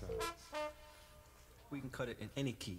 times. We can cut it in any key.